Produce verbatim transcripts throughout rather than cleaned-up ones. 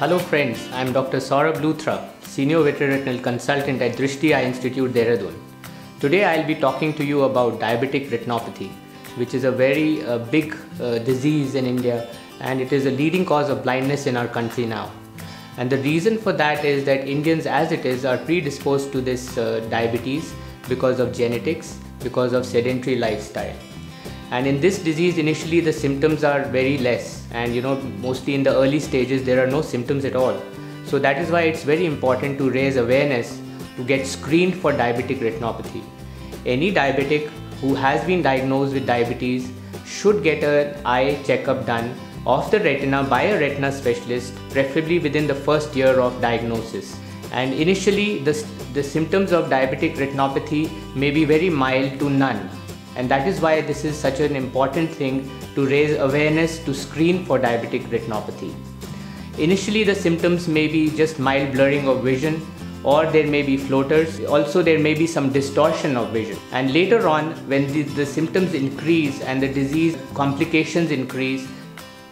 Hello friends, I am Doctor Saurabh Luthra, Senior Vitreoretinal Consultant at Drishti Eye Institute, Dehradun. Today I will be talking to you about diabetic retinopathy, which is a very uh, big uh, disease in India, and it is a leading cause of blindness in our country now. And the reason for that is that Indians as it is are predisposed to this uh, diabetes because of genetics, because of sedentary lifestyle. And in this disease, initially the symptoms are very less, and you know, mostly in the early stages there are no symptoms at all. So that is why it's very important to raise awareness, to get screened for diabetic retinopathy. Any diabetic who has been diagnosed with diabetes should get an eye checkup done of the retina by a retina specialist, preferably within the first year of diagnosis. And initially the, the symptoms of diabetic retinopathy may be very mild to none. And that is why this is such an important thing, to raise awareness, to screen for diabetic retinopathy. Initially the symptoms may be just mild blurring of vision, or there may be floaters. Also there may be some distortion of vision. And later on, when the, the symptoms increase and the disease complications increase,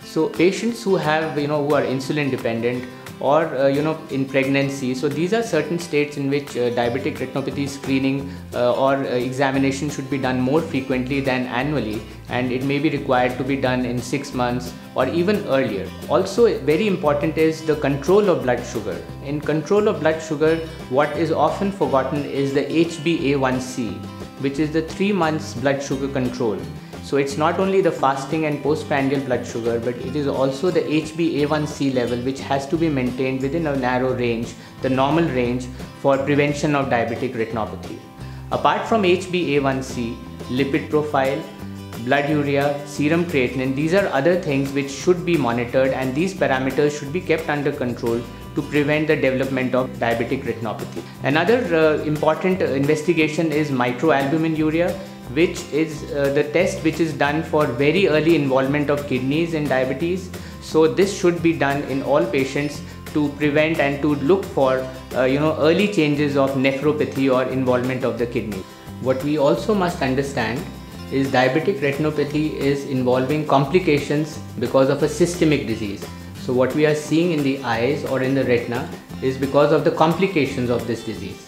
so patients who have, you know, who are insulin dependent, or uh, you know, in pregnancy. So these are certain states in which uh, diabetic retinopathy screening uh, or uh, examination should be done more frequently than annually, and it may be required to be done in six months or even earlier. Also very important is the control of blood sugar. In control of blood sugar, what is often forgotten is the H b A one c, which is the three months blood sugar control. So it's not only the fasting and postprandial blood sugar, but it is also the H b A one c level, which has to be maintained within a narrow range, the normal range, for prevention of diabetic retinopathy. Apart from H b A one c, lipid profile, blood urea, serum creatinine, these are other things which should be monitored, and these parameters should be kept under control to prevent the development of diabetic retinopathy. Another uh, important investigation is microalbuminuria, which is uh, the test which is done for very early involvement of kidneys in diabetes. So this should be done in all patients to prevent and to look for uh, you know, early changes of nephropathy or involvement of the kidney. What we also must understand is diabetic retinopathy is involving complications because of a systemic disease. So what we are seeing in the eyes or in the retina is because of the complications of this disease.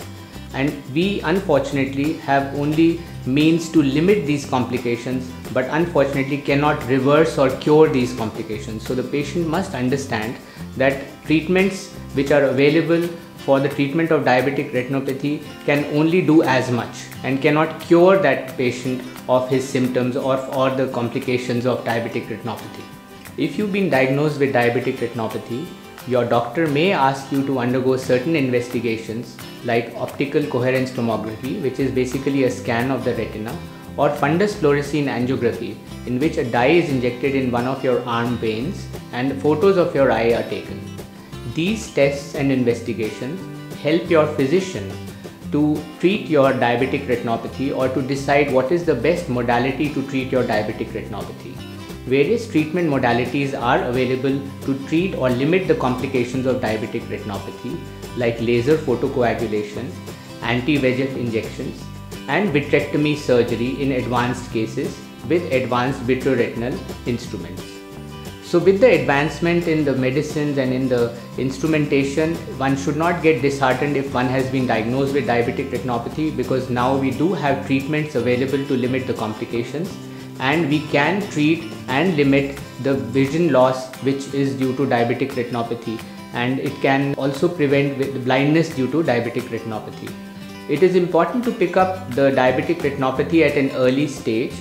And we unfortunately have only means to limit these complications, but unfortunately cannot reverse or cure these complications. So the patient must understand that treatments which are available for the treatment of diabetic retinopathy can only do as much and cannot cure that patient of his symptoms or, or the complications of diabetic retinopathy. If you've been diagnosed with diabetic retinopathy, your doctor may ask you to undergo certain investigations like optical coherence tomography, which is basically a scan of the retina, or fundus fluorescein angiography, in which a dye is injected in one of your arm veins and photos of your eye are taken. These tests and investigations help your physician to treat your diabetic retinopathy, or to decide what is the best modality to treat your diabetic retinopathy. Various treatment modalities are available to treat or limit the complications of diabetic retinopathy, like laser photocoagulation, anti-vegf injections, and vitrectomy surgery in advanced cases with advanced vitreoretinal instruments. So with the advancement in the medicines and in the instrumentation, one should not get disheartened if one has been diagnosed with diabetic retinopathy, because now we do have treatments available to limit the complications, and we can treat and limit the vision loss which is due to diabetic retinopathy, and it can also prevent blindness due to diabetic retinopathy. It is important to pick up the diabetic retinopathy at an early stage,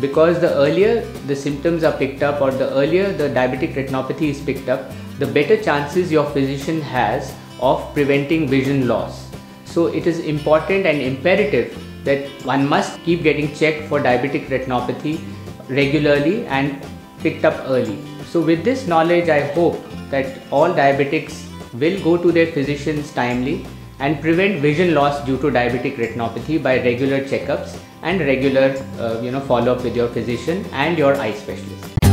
because the earlier the symptoms are picked up, or the earlier the diabetic retinopathy is picked up, the better chances your physician has of preventing vision loss. So it is important and imperative that one must keep getting checked for diabetic retinopathy regularly and picked up early. So with this knowledge, I hope that all diabetics will go to their physicians timely and prevent vision loss due to diabetic retinopathy by regular checkups and regular uh, you know, follow up with your physician and your eye specialist.